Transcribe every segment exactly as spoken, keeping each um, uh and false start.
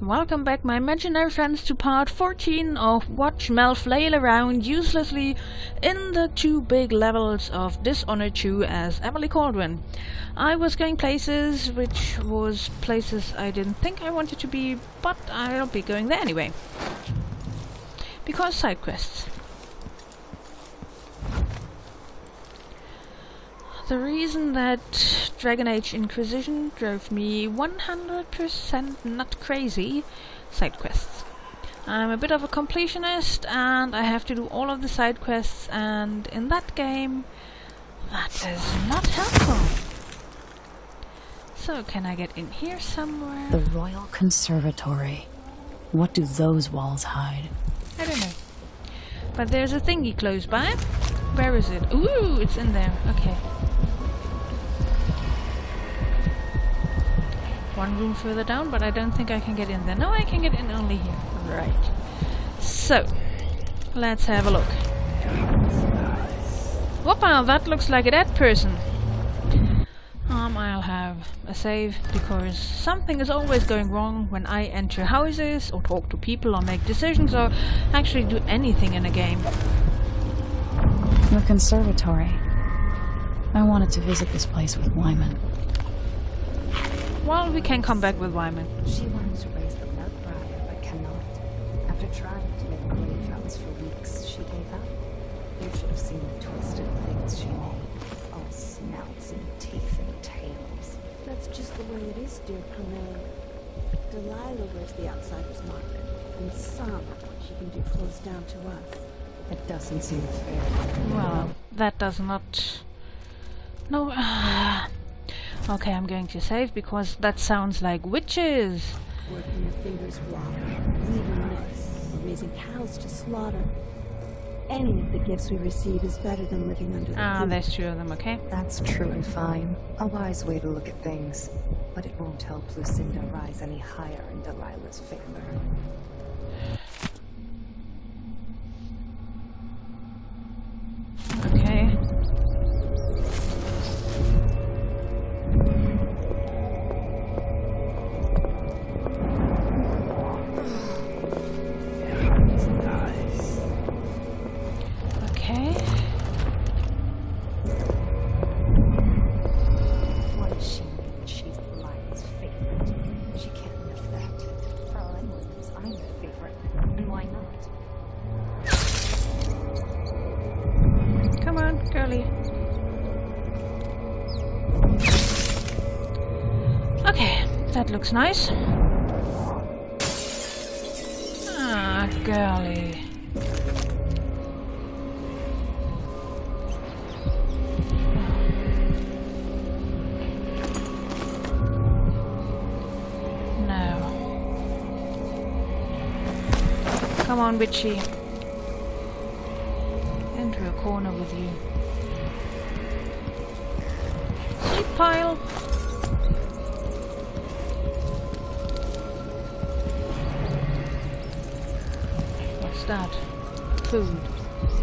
Welcome back, my imaginary friends, to part fourteen of Watch Mel Flail Around Uselessly in the two big levels of Dishonored two as Emily Kaldwin. I was going places, which was places I didn't think I wanted to be, but I'll be going there anyway. Because side quests. The reason that Dragon Age Inquisition drove me one hundred percent nut crazy, side quests. I'm a bit of a completionist and I have to do all of the side quests, and in that game that is not helpful. So can I get in here somewhere? The Royal Conservatory. What do those walls hide? I don't know. But there's a thingy close by. Where is it? Ooh, it's in there. Okay. One room further down, but I don't think I can get in there. No, I can get in only here. Right. So, let's have a look. Whoopa, that looks like a dead person. Um, I'll have a save, because something is always going wrong when I enter houses, or talk to people, or make decisions, or actually do anything in a game. The conservatory. I wanted to visit this place with Wyman. Well, we can come back with Wyman. She wanted to raise the bloodbriar, but cannot. After trying to make grave rounds for weeks, she gave up. You should have seen the twisted things she made. All snouts and teeth and tails. That's just the way it is, dear Carmilla. Delilah wears the outsider's mark, and some she can do flows down to us. That doesn't seem fair. Well, that does not... No... Okay, I'm going to save, because that sounds like witches. Working your fingers wrong, weaving nets, raising cows to slaughter. Any of the gifts we receive is better than living under the Ah, food. There's two of them, okay? That's true and fine. A wise way to look at things. But it won't help Lucinda rise any higher in Delilah's favor. Looks nice. Ah, girly. No. Come on, witchy. Into a corner with you. Sheep pile. That food,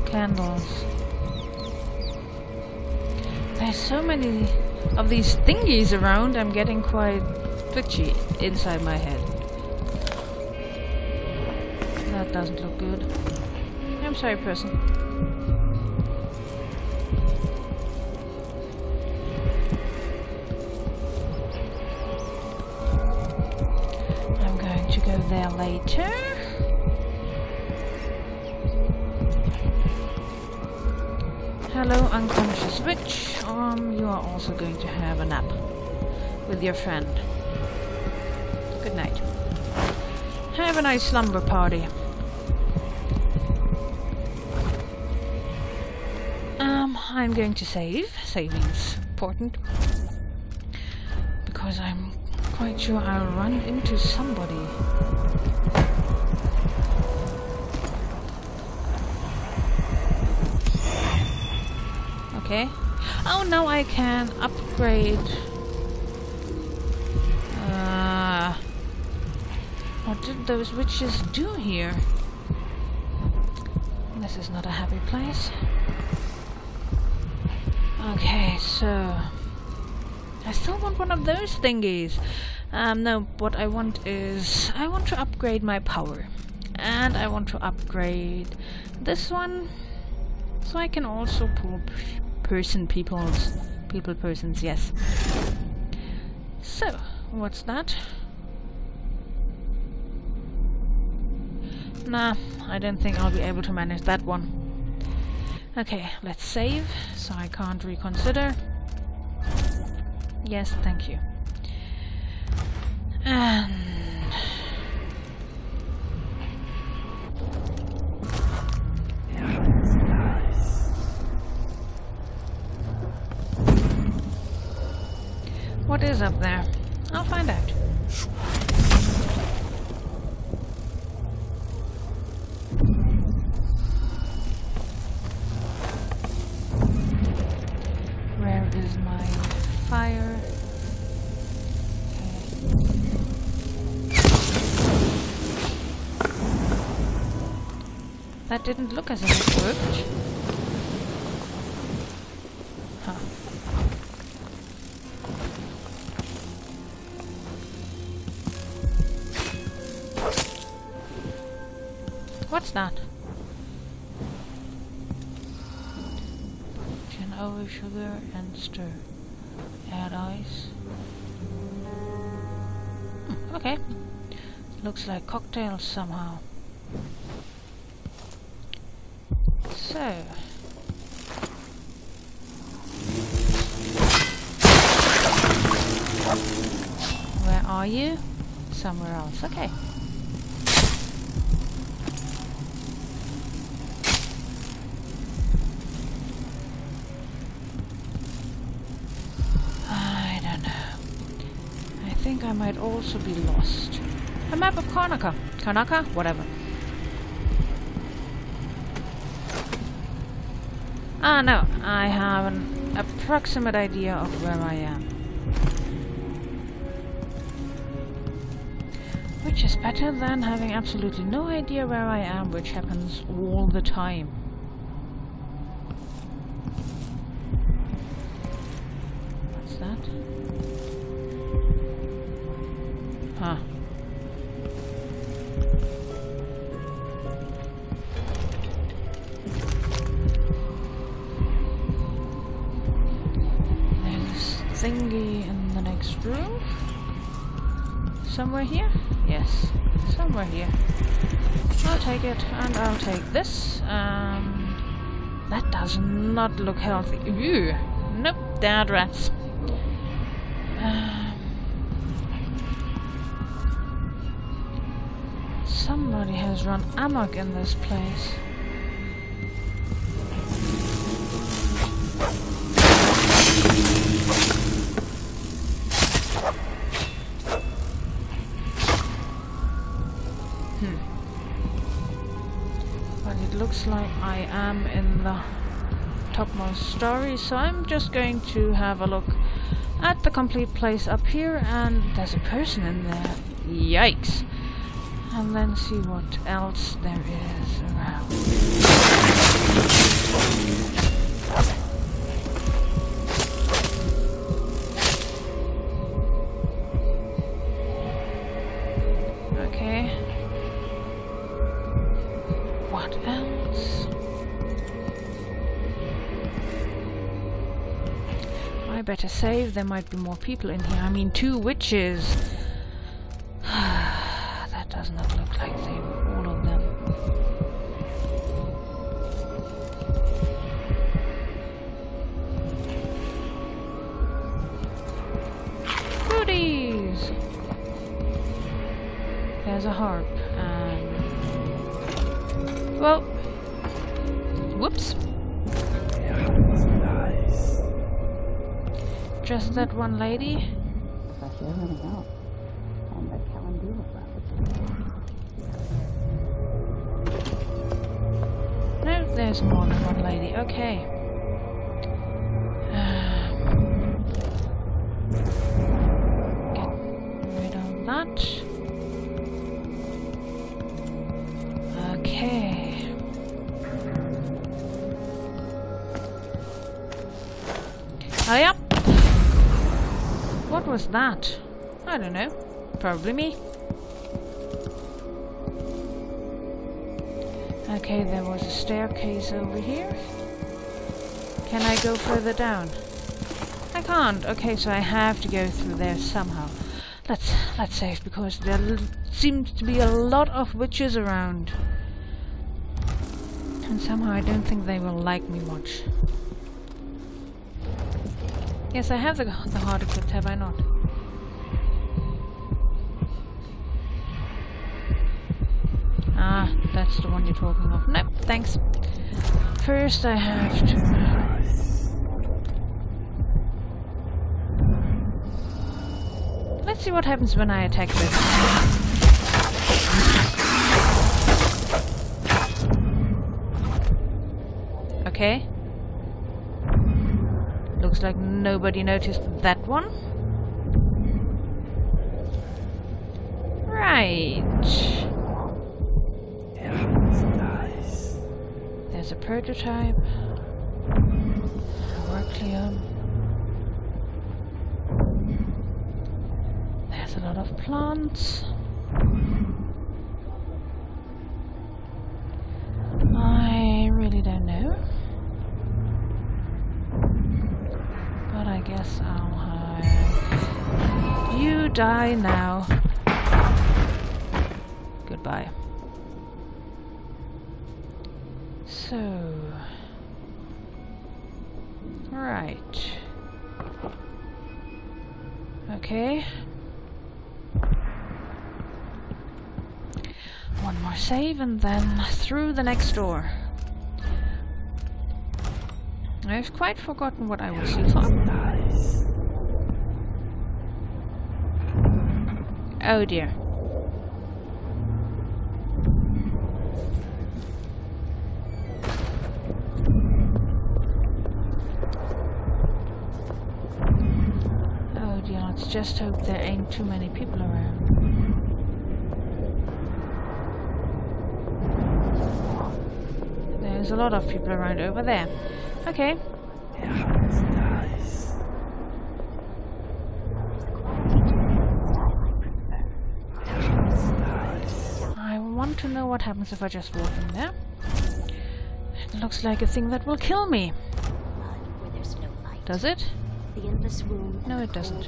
candles. There's so many of these thingies around. I'm getting quite twitchy inside my head. That doesn't look good. I'm sorry, person. I'm going to go there later. Hello, unconscious witch. Um, you are also going to have a nap with your friend. Good night. Have a nice slumber party. Um, I'm going to save. Saving's important. Because I'm quite sure I'll run into somebody. Okay. Oh, now I can upgrade. Uh, what did those witches do here? This is not a happy place. Okay, so I still want one of those thingies. Um, no, what I want is... I want to upgrade my power. And I want to upgrade this one. So I can also pull person people's... People persons, yes. So, what's that? Nah, I don't think I'll be able to manage that one. Okay, let's save, so I can't reconsider. Yes, thank you. And... what is up there? I'll find out. Fire. That didn't look as if it worked. Huh. What's that? Gin over sugar and stir. Add ice. Mm, okay. Looks like cocktails somehow. So. Where are you? Somewhere else. Okay. I might also be lost. A map of Karnaca. Karnaca? Whatever. Ah, no. I have an approximate idea of where I am. Which is better than having absolutely no idea where I am, which happens all the time. What's that? Huh. There's a thingy in the next room. Somewhere here? Yes. Somewhere here. I'll take it, and I'll take this. Um, that does not look healthy. Ew. Nope, dead rats. Somebody has run amok in this place. Hmm. But it looks like I am in the topmost story, so I'm just going to have a look at the complete place up here, and there's a person in there. Yikes. And then see what else there is around. Okay. What else? I better save. There might be more people in here. I mean, two witches. Does not look like they were all of them. Goodies! There's a harp and... Well... Whoops! Yeah, that's nice. Just that one lady. There's more than one lady. Okay. Um, get rid of that. Okay. Hurry up! was that? I don't know. Probably me. Okay, there was a staircase over here. Can I go further down? I can't. Okay, so I have to go through there somehow. Let's let's save, because there l seems to be a lot of witches around. And somehow I don't think they will like me much. Yes, I have the, the heart equipped, have I not? Ah, that's the one you're talking of. Nope, thanks. First I have to... Let's see what happens when I attack this. Okay. Looks like nobody noticed that one. Right. Nice. There's a prototype. Orcleum. There's a lot of plants. I really don't know. I guess I'll have... You die now. Goodbye. So... Right. Okay. One more save and then through the next door. I've quite forgotten what I was here for. Nice. Oh dear. Oh dear, let's just hope there ain't too many people around. There's a lot of people around over there. Okay. Yeah, that's nice. Yeah, that's nice. I want to know what happens if I just walk in there. It looks like a thing that will kill me. Does it? No, it doesn't.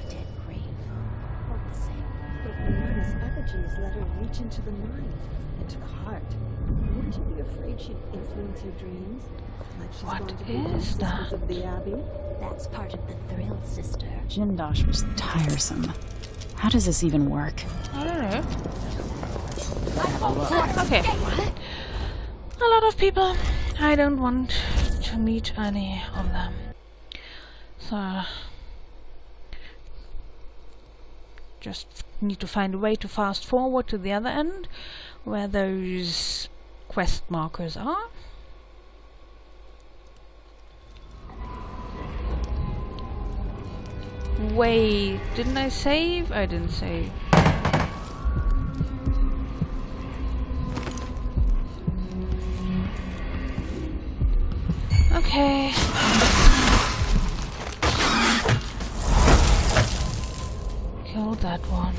Wouldn't you be afraid she'd influence your dreams? Like she's what going to be is that? Of the abbey? That's part of the thrill, sister. Jindosh was tiresome. How does this even work? I don't know. Oh, okay. A lot of people. I don't want to meet any of them. So... Just need to find a way to fast forward to the other end, where those quest markers are. Wait, didn't I save? I didn't save. Okay. Kill that one.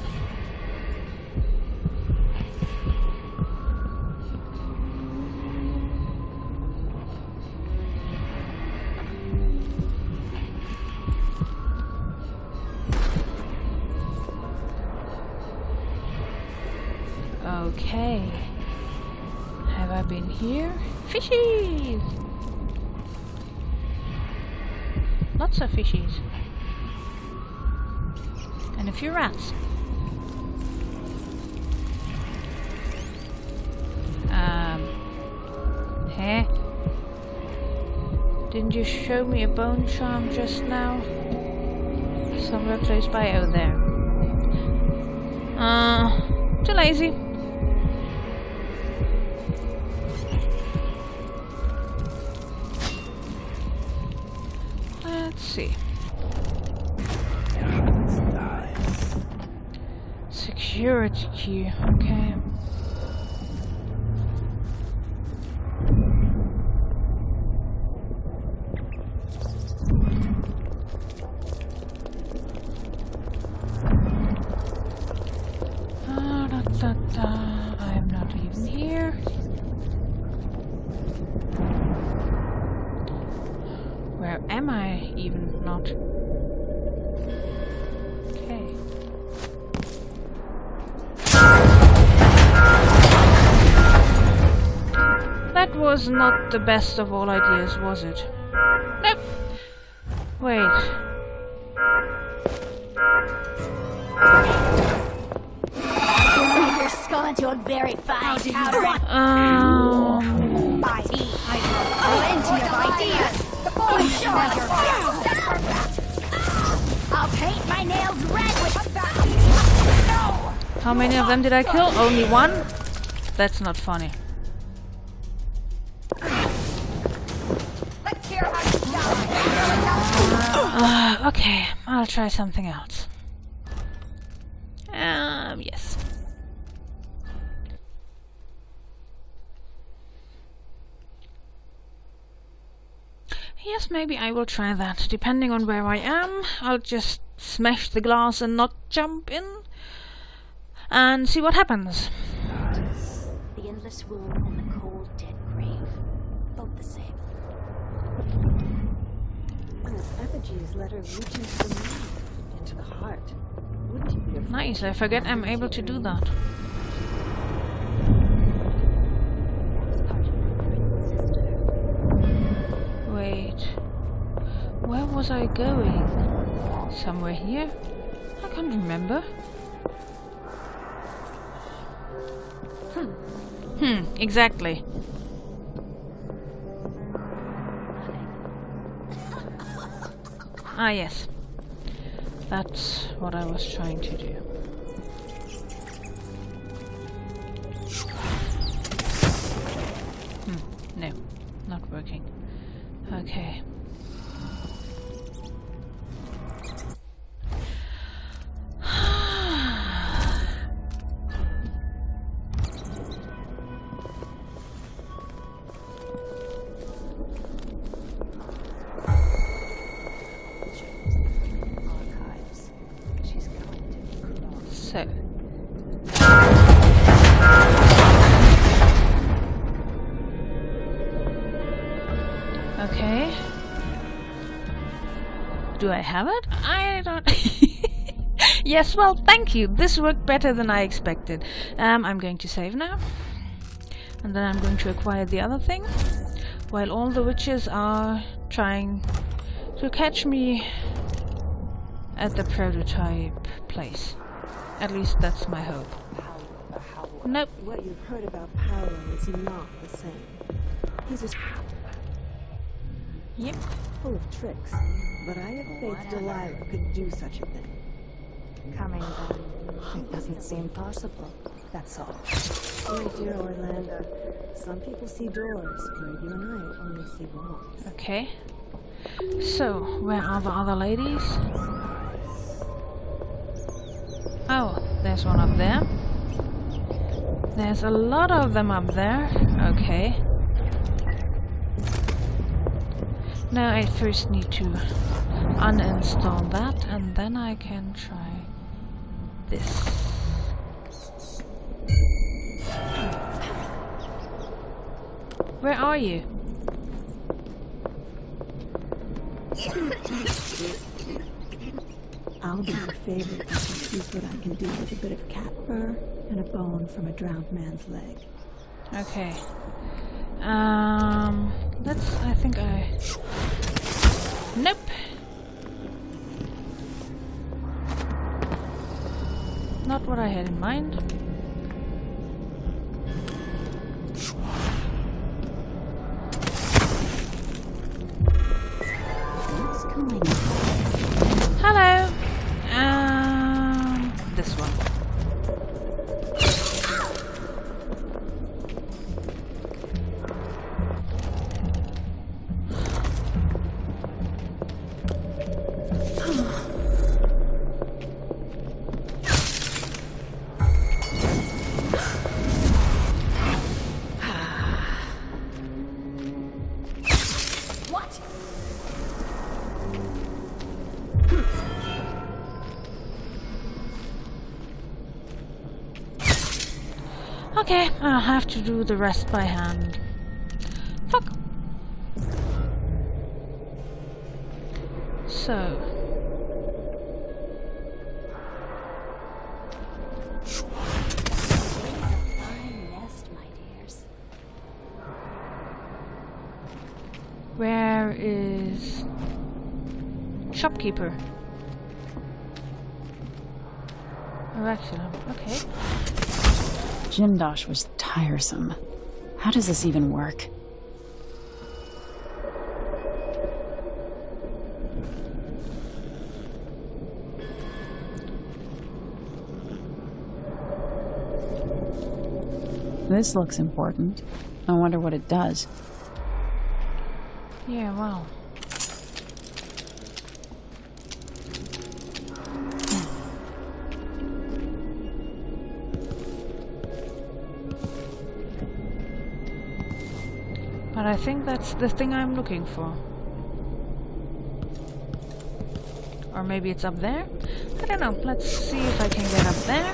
Okay. Have I been here? Fishies! Lots of fishies. And a few rats. Um... Hey? Didn't you show me a bone charm just now? Somewhere close by? Oh, there. Uh... Too lazy. Let's see. Nice. Security key, okay. da, da. I'm not even here. Where am I even not? Okay. That was not the best of all ideas, was it? Nope. Wait. You're very fine. Um. By me, I plenty of ideas. I'll paint my nails red with that. How many of them did I kill? Only one? That's not funny. Let's hear how you die. Okay, I'll try something else. Um, yes. Yes, maybe I will try that. Depending on where I am, I'll just smash the glass and not jump in and see what happens. The endless room and the cold, dead grave. Both the same. This effigy's letter reaches the mouth into the heart. Wouldn't you be afraid? Nice, I forget I'm able to do that. Wait, where was I going? Somewhere here? I can't remember. Hmm, hmm exactly. Ah, yes. That's what I was trying to do. Hmm, no, not working. Okay. Do I have it? I don't... Yes, well, thank you. This worked better than I expected. Um, I'm going to save now. And then I'm going to acquire the other thing. While all the witches are trying to catch me at the prototype place. At least that's my hope. Paolo, Paolo. Nope. What you've heard about Paolo is not the same. He's just... Yep. Full of tricks. But I had faith Delilah could do such a thing. Coming back, it doesn't seem possible. That's all. Oh, dear Orlando. Some people see doors, where you and I only see walls. Okay. So, where are the other ladies? Oh, there's one up there. There's a lot of them up there. Okay. Now I first need to uninstall that, and then I can try this. Where are you? I'll do you a favor if you see what I can do with a bit of cat fur and a bone from a drowned man's leg. Okay. Um... That's, I think I... Nope! Not what I had in mind. Hello! Um, this one. Okay, I'll have to do the rest by hand. Fuck. So. Where is shopkeeper? Oh, actually, okay. Jindosh was tiresome. How does this even work? This looks important. I wonder what it does. Yeah, wow. But I think that's the thing I'm looking for. Or maybe it's up there? I don't know. Let's see if I can get up there.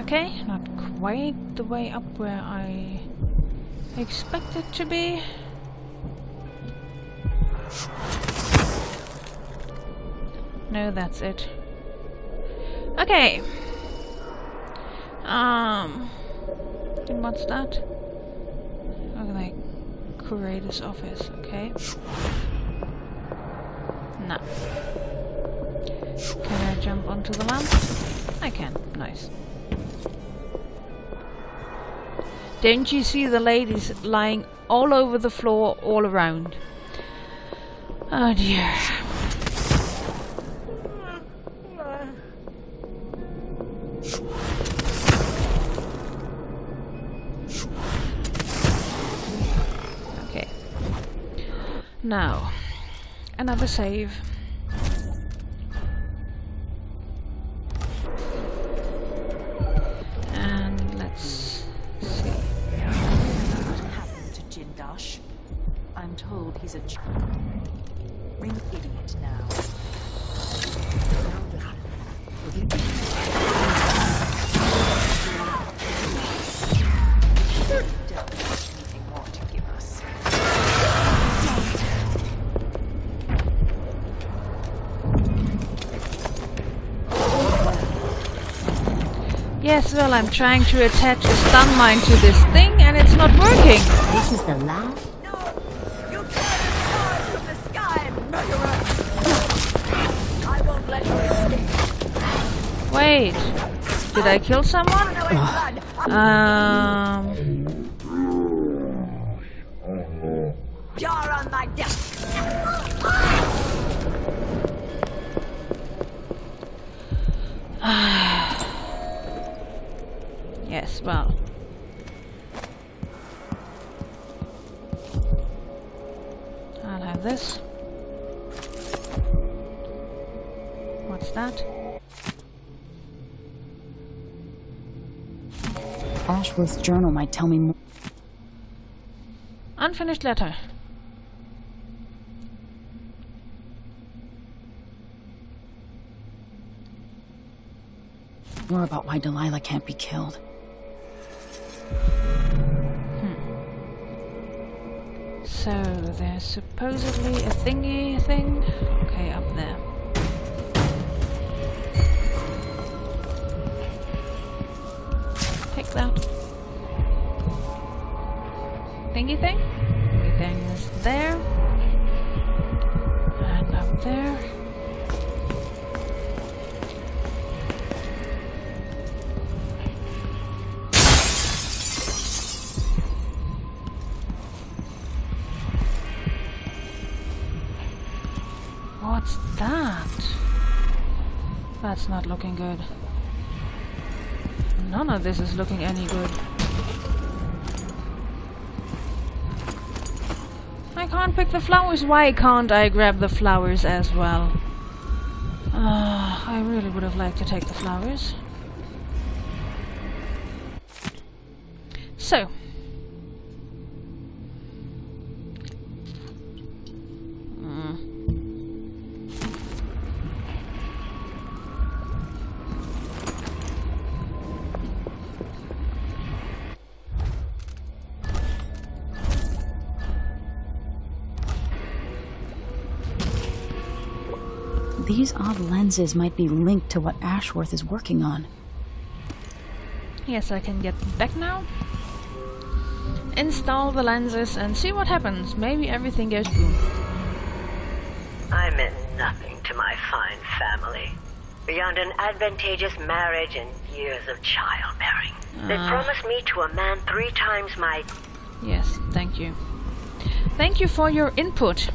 Okay, not quite the way up where I expect it to be. No, that's it. Okay. Um. And what's that? Okay, like curator's office. Okay. No. Can I jump onto the lamp? I can. Nice. Don't you see the ladies lying all over the floor, all around? Oh dear. Okay. Now, another save. He's a ring idiot now. Yes, well, I'm trying to attach a stun mine to this thing and it's not working. This is the last. Wait, did I kill someone? um. You're on my desk. Yes, well. I'll have this. What's that? Ashworth's journal might tell me more. Unfinished letter. More about why Delilah can't be killed. Hmm. So there's supposedly a thingy thing. Okay, up there. That thingy thing, thingy thing is there and up there. What's that? That's not looking good. None of this is looking any good. I can't pick the flowers. Why can't I grab the flowers as well? Uh, I really would have liked to take the flowers. So. Mm. These odd lenses might be linked to what Ashworth is working on. Yes, I can get back now. Install the lenses and see what happens. Maybe everything goes boom. I meant nothing to my fine family. Beyond an advantageous marriage and years of childbearing. Uh. They promised me to a man three times my... Yes, thank you. Thank you for your input.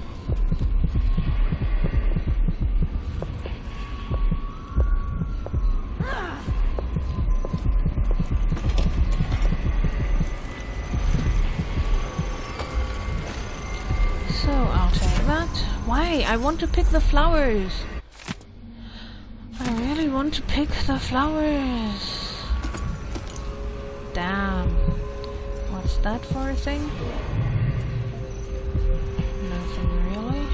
So, I'll take that. Why? I want to pick the flowers. I really want to pick the flowers. Damn. What's that for a thing? Nothing really.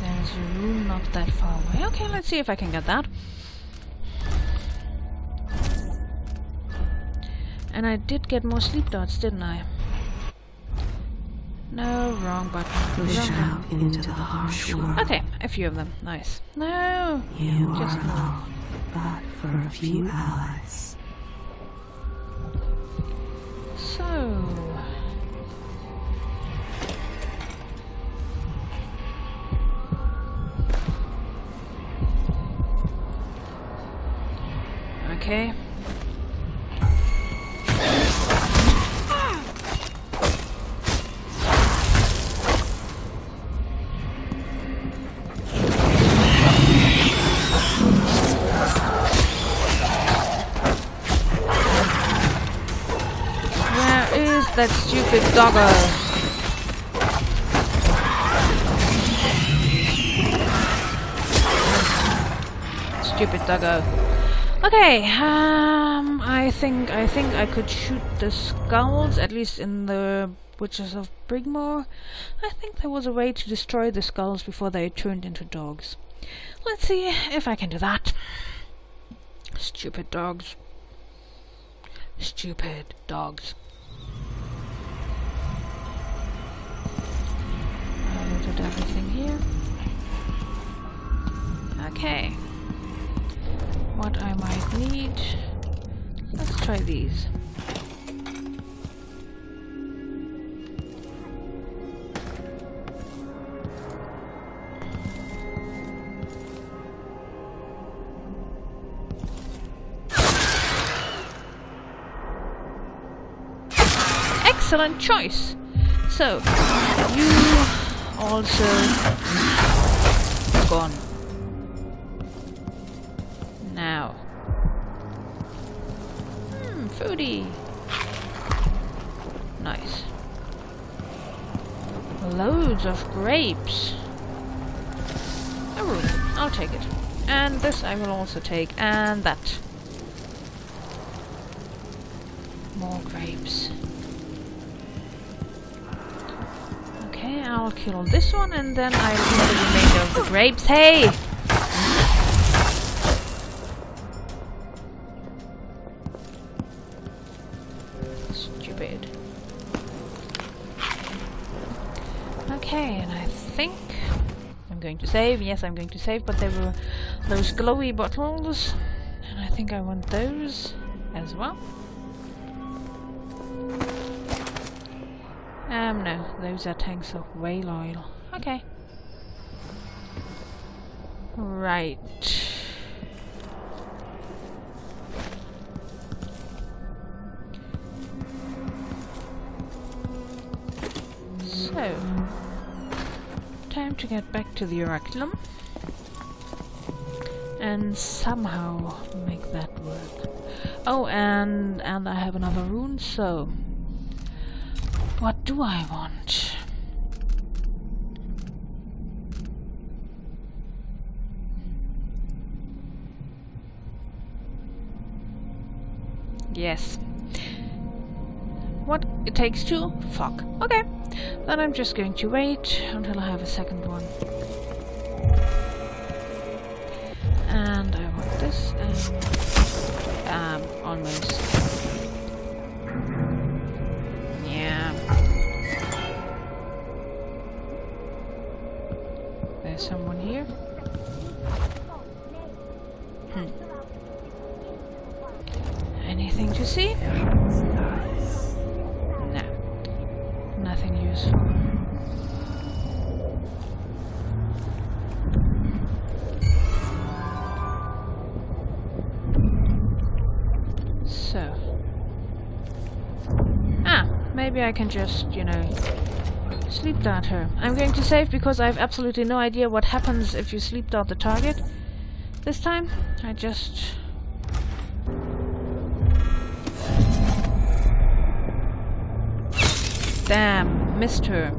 There's a room not that far away. Okay, let's see if I can get that. And I did get more sleep dots, didn't I? No, wrong button. Push out into the harsh world. Okay, a few of them. Nice. No! You just are alone, but for a few hours. So... Okay. That stupid doggo. Stupid doggo. Okay, um, I think I think I could shoot the skulls, at least in the Witches of Brigmore. I think there was a way to destroy the skulls before they turned into dogs. Let's see if I can do that. Stupid dogs. Stupid dogs. Loaded everything here. Okay. What I might need. Let's try these. Excellent choice. So you. Also gone. Now. Hmm, foodie. Nice. Loads of grapes. A room. I'll take it. And this I will also take. And that. More grapes. I'll kill this one and then I'll kill the remainder of the grapes. Hey! Stupid. Okay, and I think I'm going to save. Yes, I'm going to save, but there were those glowy bottles. And I think I want those as well. Um, no, those are tanks of whale oil. Okay. Right. So, time to get back to the Orcleum and somehow make that work. Oh, and and I have another rune, so. What do I want? Yes. What? It takes two? Fuck. Okay. Then I'm just going to wait until I have a second one. And I want this and... Um, almost. someone here. Hmm. Anything to see? No. Nothing useful. So. Ah, maybe I can just, you know, sleep dart her. I'm going to save because I have absolutely no idea what happens if you sleep dart the target. This time, I just... Damn, missed her.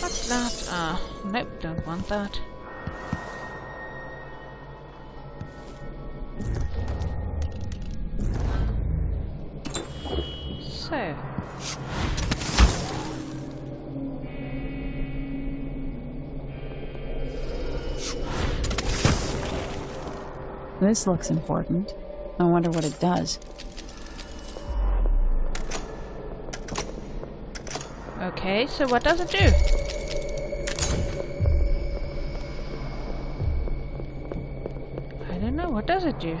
What's that? Ah, uh, nope, don't want that. This looks important. I wonder what it does. Okay, so what does it do? I don't know, what does it do?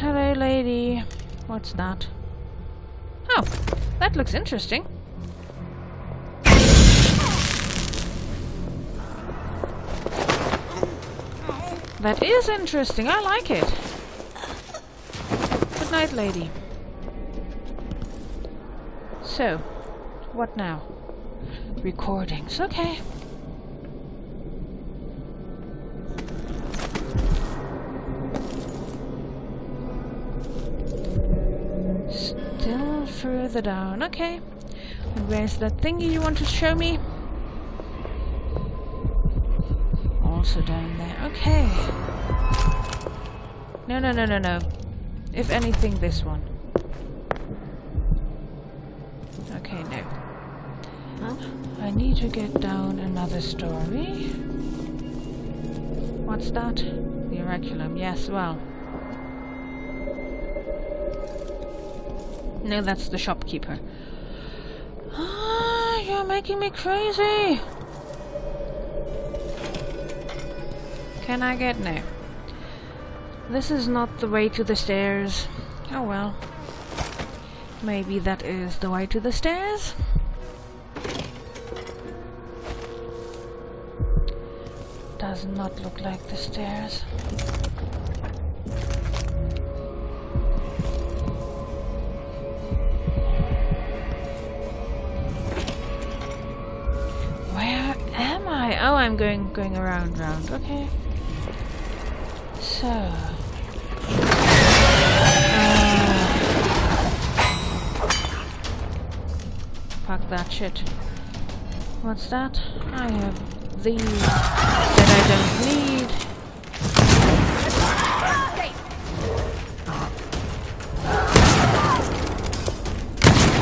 Hello, lady. What's that? Oh, that looks interesting. That is interesting. I like it. Good night, lady. So, what now? Recordings. Okay. Still further down. Okay. Where's that thingy you want to show me? Also down there. Okay. No, no, no, no, no. If anything, this one. Okay, no. Huh? I need to get down another story. What's that? The Orcleum. Yes, well. No, that's the shopkeeper. Ah, you're making me crazy! Can I get no? This is not the way to the stairs. Oh well. Maybe that is the way to the stairs? Does not look like the stairs. Where am I? Oh, I'm going going around round. Okay. So, uh, fuck that shit. What's that? I have these that I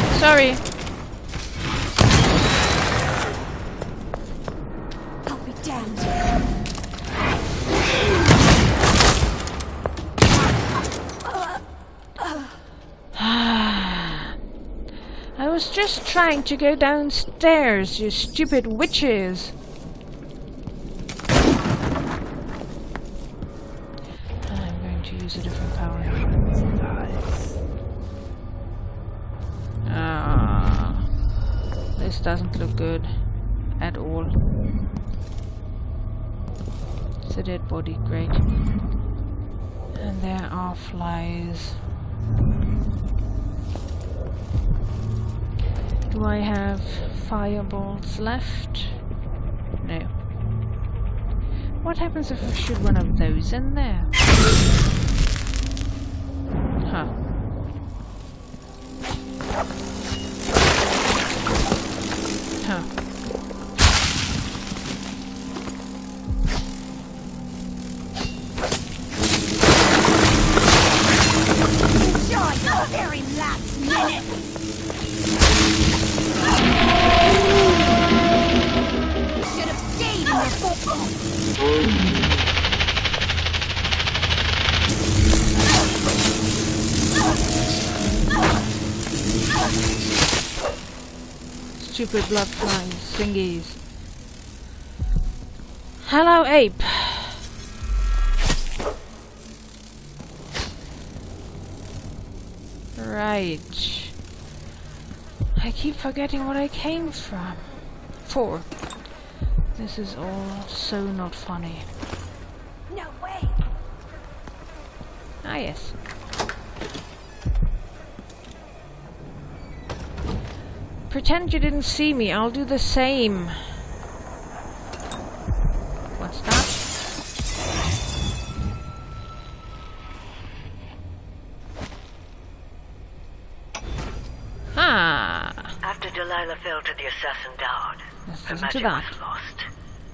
don't need. Sorry. I'll be damned. I was just trying to go downstairs, you stupid witches. I'm going to use a different power. Ah, this doesn't look good at all. It's a dead body, great. And there are flies. Do I have fireballs left? No. What happens if I shoot one of those in there? Huh. Huh. Enjoy your very last minute! secret bloodline thingies. Hello, ape. Right. I keep forgetting what I came from. For. This is all so not funny. No way. Ah, yes. Pretend you didn't see me. I'll do the same. What's that? Ah. After Delilah fell to the assassin Dowd, her magic was lost,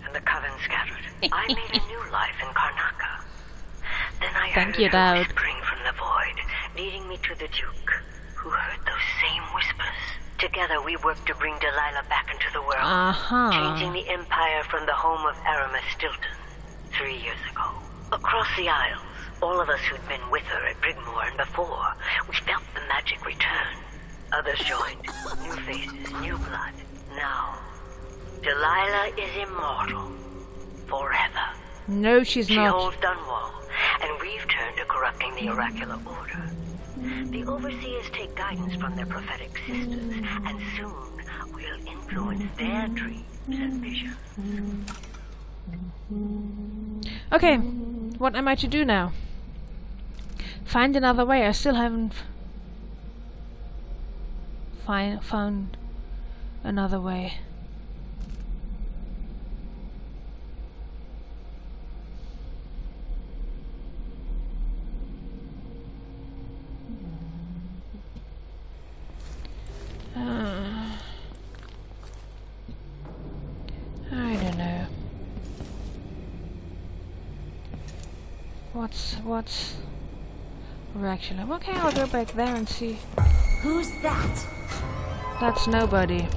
and the coven scattered, I made a new life in Karnaca. Then I heard a whispering from the void, leading me to the Duke, who heard those same whispers. Together we worked to bring Delilah back into the world, uh-huh. changing the Empire from the home of Aramis Stilton three years ago. Across the aisles, all of us who'd been with her at Brigmore and before, we felt the magic return. Others joined, new faces, new blood. Now, Delilah is immortal, forever. No, she's she not. She holds Dunwall, and we've turned to corrupting the oracular order. The Overseers take guidance from their prophetic sisters, and soon we'll influence their dreams and visions. Okay, what am I to do now? Find another way. I still haven't fi- found another way. Uh, I don't know. What's what's Oracular? Okay, I'll go back there and see. Who's that? That's nobody.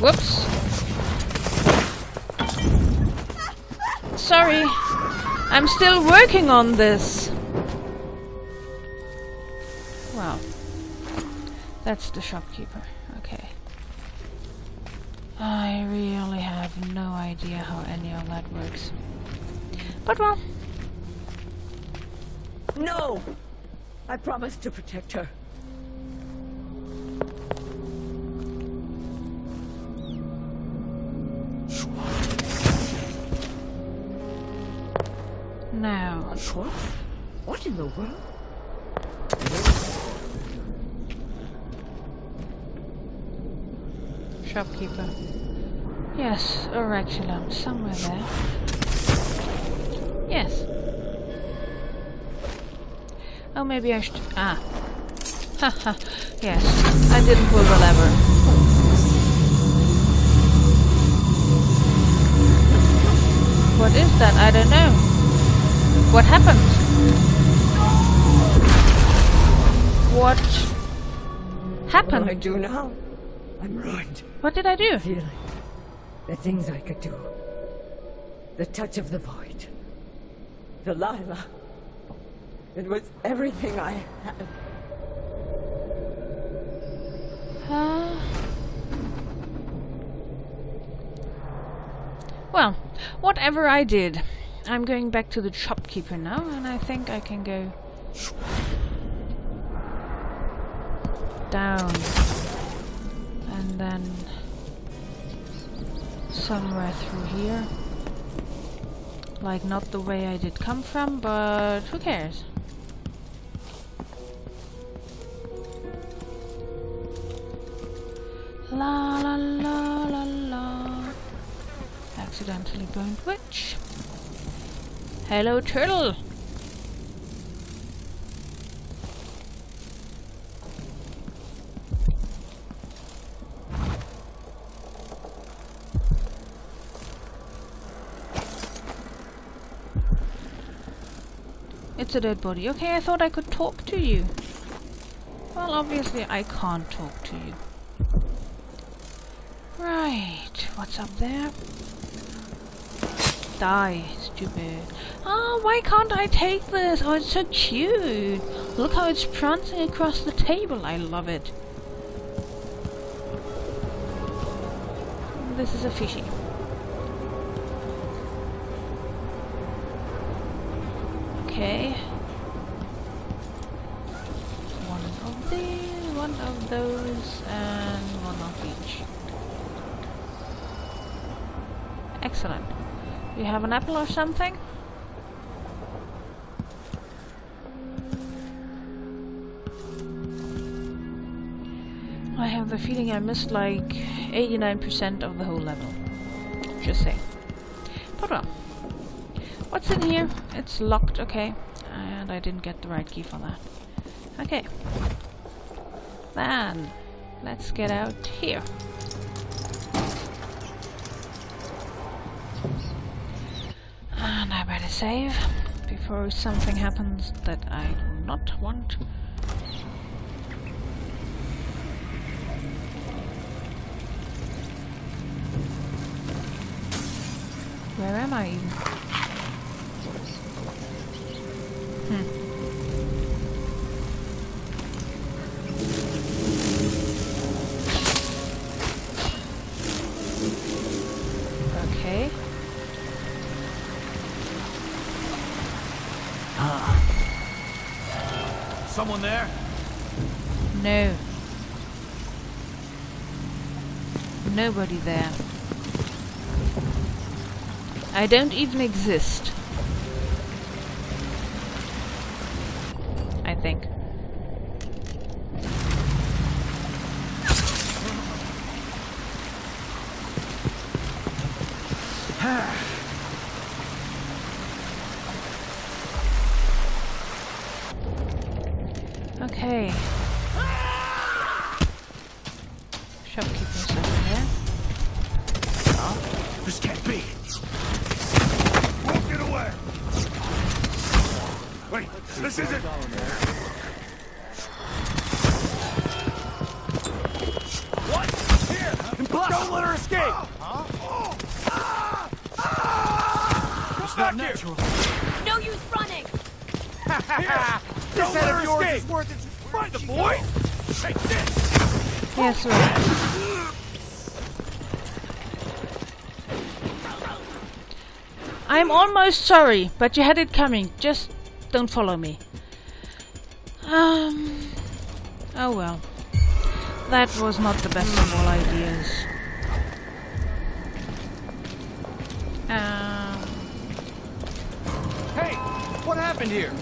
Whoops. Sorry, I'm still working on this. Wow. That's the shopkeeper. Okay. I really have no idea how any of that works. But well. No! I promised to protect her. Now. What? What in the world? Shopkeeper. Yes, Oraculum, somewhere there. Yes. Oh, maybe I should. Ah. Haha. Yes, I didn't pull the lever. What is that? I don't know. What happened? What happened? What do I do now? I'm ruined. What did I do? Feeling. The things I could do. The touch of the void. Delilah. It was everything I had. Uh, well, whatever I did, I'm going back to the shopkeeper now, and I think I can go down. And then somewhere through here. Like, not the way I did come from, but who cares? La la la la la. Accidentally burned witch. Hello, turtle! It's a dead body. Okay, I thought I could talk to you. Well, obviously I can't talk to you. Right, what's up there? die, stupid. Oh, why can't I take this? Oh, it's so cute. Look how it's prancing across the table. I love it. This is a fishy. Okay. One of these, one of those, and one of each. Excellent. You have an apple or something? I have the feeling I missed like eighty-nine percent of the whole level. Just saying. But well. What's in here? It's locked, okay. And I didn't get the right key for that. Okay. Then, let's get out here. And I better save before something happens that I do not want. Where am I even? Hmm. Okay. Huh. Someone there? No. Nobody there. I don't even exist. I think. Okay. Shopkeeper's over here. Huh? This can't be. Wait, this isn't... What? Here! Impossible. Don't let her escape! Huh? Oh. Ah. Ah. It's not natural. Here. No use running! Here! This head of yours is worth it! Find the boy! Take this! Yes, sir. I'm almost sorry, but you had it coming. Just... don't follow me. Um. Oh well. That was not the best of all ideas. Um. Hey, what happened here?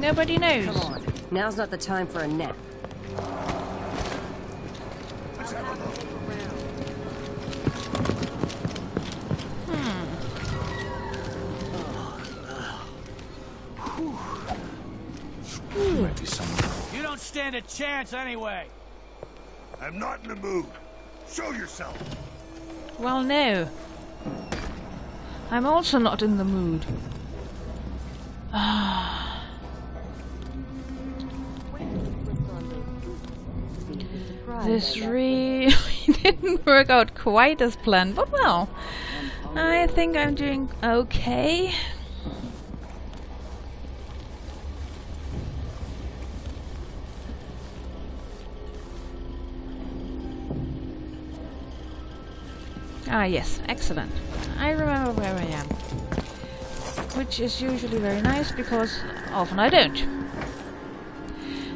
Nobody knows. Come on. Now's not the time for a nap. Let's have a look. You don't stand a chance anyway. I'm not in the mood. Show yourself. Well, no. I'm also not in the mood. This really didn't work out quite as planned, but well, I think I'm doing okay. Ah yes, excellent. I remember where I am. Which is usually very nice, because often I don't.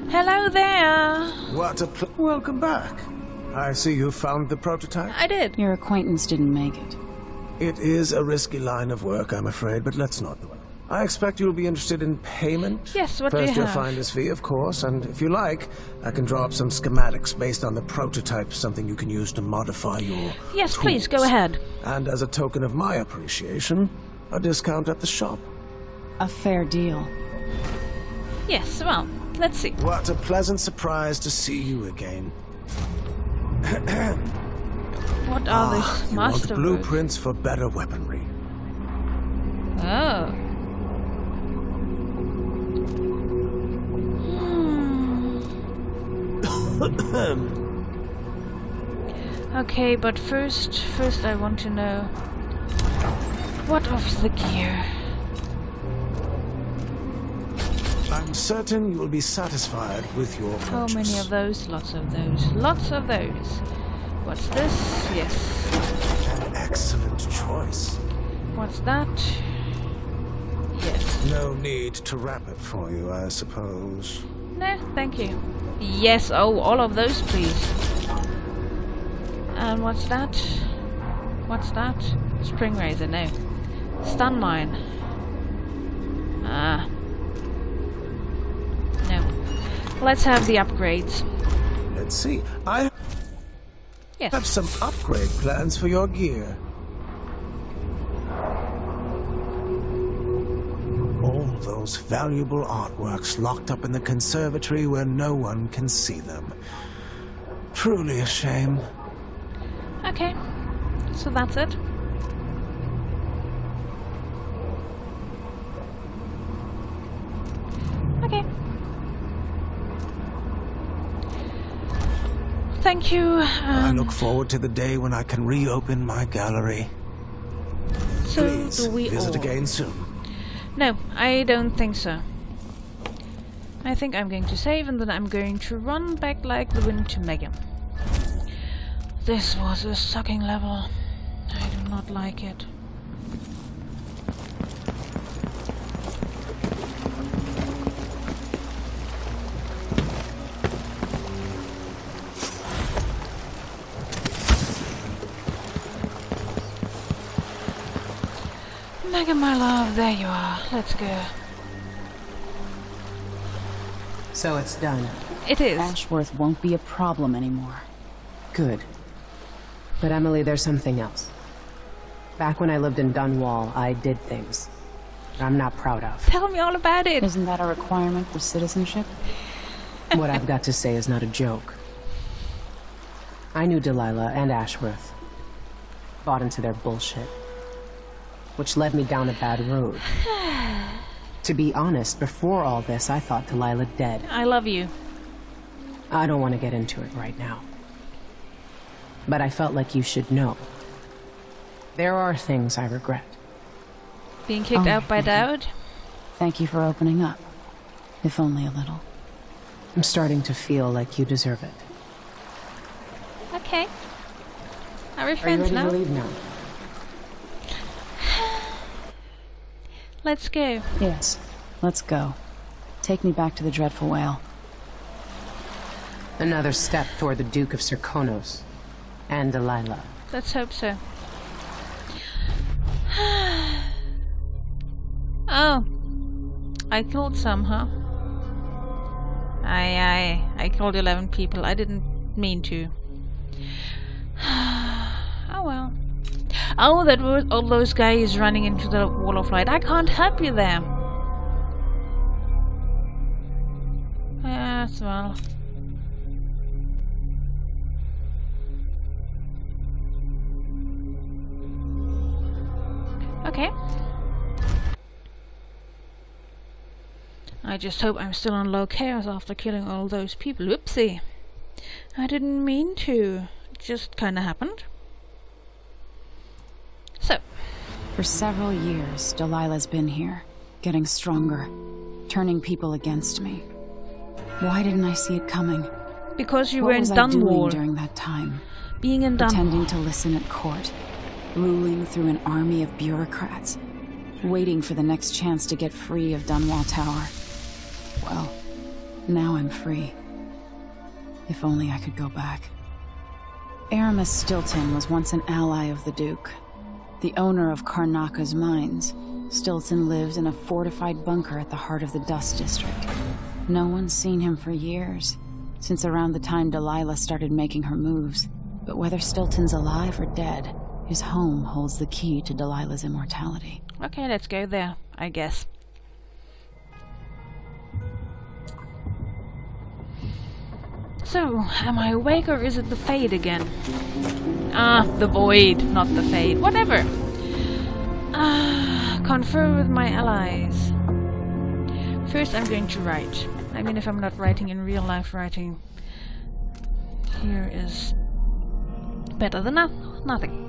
Hello there! What a pl- Welcome back. I see you found the prototype. I did. Your acquaintance didn't make it. It is a risky line of work, I'm afraid, but let's not dwell. I expect you'll be interested in payment. Yes, what do you have? First your finder's fee, of course, and if you like, I can draw up some schematics based on the prototype, something you can use to modify your... Yes, tools. Please, go ahead. And as a token of my appreciation, a discount at the shop. A fair deal. Yes, well, let's see. What a pleasant surprise to see you again. What are these ah, master you want blueprints for better weaponry. Oh. Okay, but first, first I want to know What of the gear? I'm certain you will be satisfied with your purchase. How many of those? Lots of those. Lots of those. What's this? Yes. An excellent choice. What's that? Yes. No need to wrap it for you, I suppose. No, thank you. Yes, oh, all of those, please. And what's that? What's that? Spring razor, no. Stun mine. Ah. No. Let's have the upgrades. Let's see. I yes. have some upgrade plans for your gear. Those valuable artworks locked up in the conservatory where no one can see them. Truly a shame. Okay, so that's it. Okay. Thank you. Um, I look forward to the day when I can reopen my gallery. So Please, do we visit all. again soon. No, I don't think so. I think I'm going to save and then I'm going to run back like the wind to Megan. This was a sucking level. I do not like it. Megan, my love, there you are. Let's go. So it's done. It is. Ashworth won't be a problem anymore. Good. But Emily, there's something else. Back when I lived in Dunwall, I did things I'm not proud of. Tell me all about it. Isn't that a requirement for citizenship? What I've got to say is not a joke. I knew Delilah and Ashworth. Bought into their bullshit, which led me down a bad road. To be honest, before all this, I thought Delilah dead. I love you. I don't want to get into it right now. But I felt like you should know. There are things I regret. Being kicked oh, out by Dowd? Thank you for opening up. If only a little. I'm starting to feel like you deserve it. Okay. Are we friends now? Are you ready to leave now? Let's go. Yes, let's go. Take me back to the dreadful whale. Another step toward the Duke of Sirkonos and Delilah. Let's hope so. Oh, I killed some, huh? Aye, aye. I killed eleven people. I didn't mean to. Oh well. Oh, that was all those guys running into the wall of light. I can't help you there. Yes, well. Okay. I just hope I'm still on low chaos after killing all those people. Whoopsie. I didn't mean to. It just kinda happened. So, for several years, Delilah's been here, getting stronger, turning people against me. Why didn't I see it coming? Because you were in Dunwall. What was I doing during that time? Being in Dunwall. Pretending to listen at court, ruling through an army of bureaucrats, waiting for the next chance to get free of Dunwall Tower. Well, now I'm free. If only I could go back. Aramis Stilton was once an ally of the Duke. The owner of Karnaca's mines, Stilton lives in a fortified bunker at the heart of the Dust District. No one's seen him for years, since around the time Delilah started making her moves. But whether Stilton's alive or dead, his home holds the key to Delilah's immortality. Okay, let's go there, I guess. So, am I awake or is it the Fade again? Ah, the Void, not the Fade. Whatever. Ah, confer with my allies. First I'm going to write. I mean, if I'm not writing in real life, writing here is better than no nothing.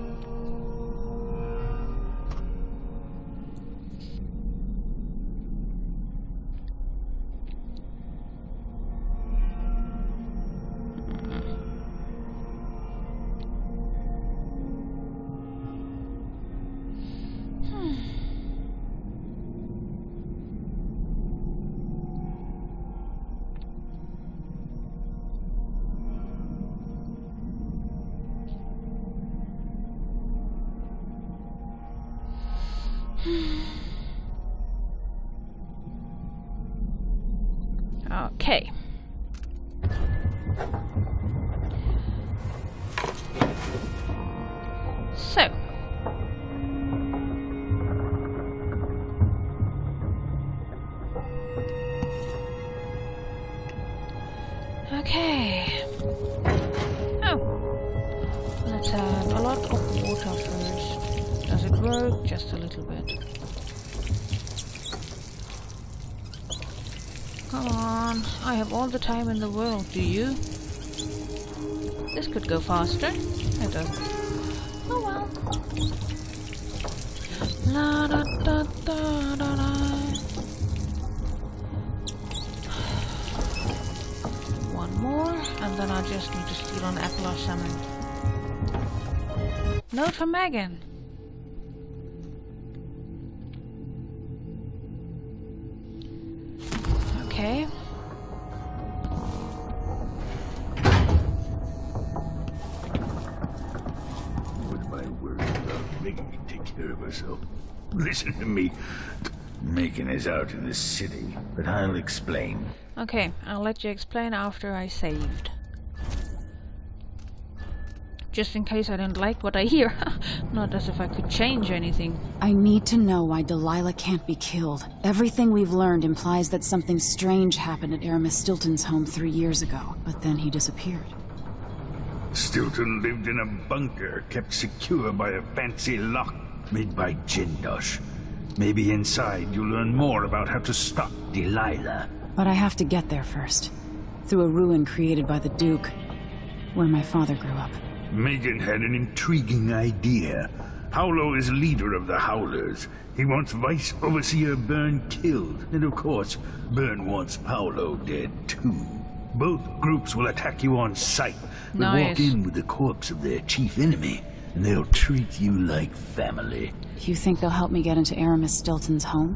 Okay. So. Okay. Oh. Let's have a lot of water first. Does it work? Just a little bit. Come on. I have all the time in the world, do you? This could go faster. It doesn't. Oh well. La da da da da da. And then I just need to steal an apple or something. Note for Megan. Okay. With my word about making me take care of myself. Listen to me. Megan is out in the city, but I'll explain. Okay, I'll let you explain after I saved. Just in case I don't like what I hear. Not as if I could change anything. I need to know why Delilah can't be killed. Everything we've learned implies that something strange happened at Aramis Stilton's home three years ago, but then he disappeared. Stilton lived in a bunker kept secure by a fancy lock made by Jindosh. Maybe inside you'll learn more about how to stop Delilah. But I have to get there first, through a ruin created by the Duke, where my father grew up. Megan had an intriguing idea. Paolo is leader of the Howlers. He wants Vice Overseer Byrne killed, and of course, Byrne wants Paolo dead too. Both groups will attack you on sight. They nice. Walk in with the corpse of their chief enemy, and they'll treat you like family. You think they'll help me get into Aramis Stilton's home?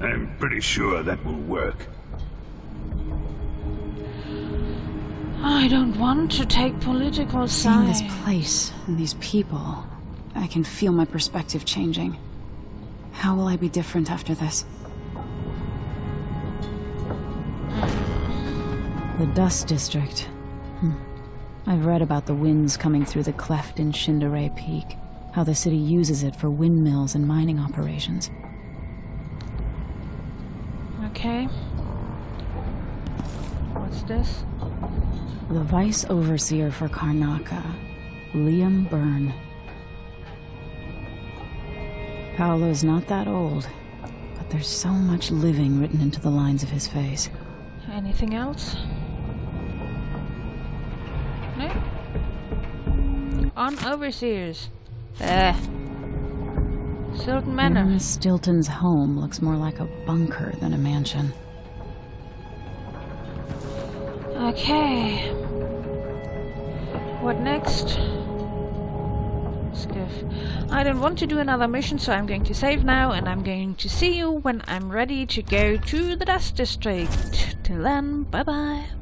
I'm pretty sure that will work. I don't want to take political sides. Seeing this place and these people, I can feel my perspective changing. How will I be different after this? The Dust District. Hmm. I've read about the winds coming through the cleft in Shindaray Peak, how the city uses it for windmills and mining operations. Okay. What's this? The Vice Overseer for Karnaca, Liam Byrne. Paolo's not that old, but there's so much living written into the lines of his face. Anything else? No? On Overseers. Eh. Stilton Manor. Miss Stilton's home looks more like a bunker than a mansion. Okay. What next? Skiff. I don't want to do another mission, so I'm going to save now, and I'm going to see you when I'm ready to go to the Dust District. Till then, bye-bye.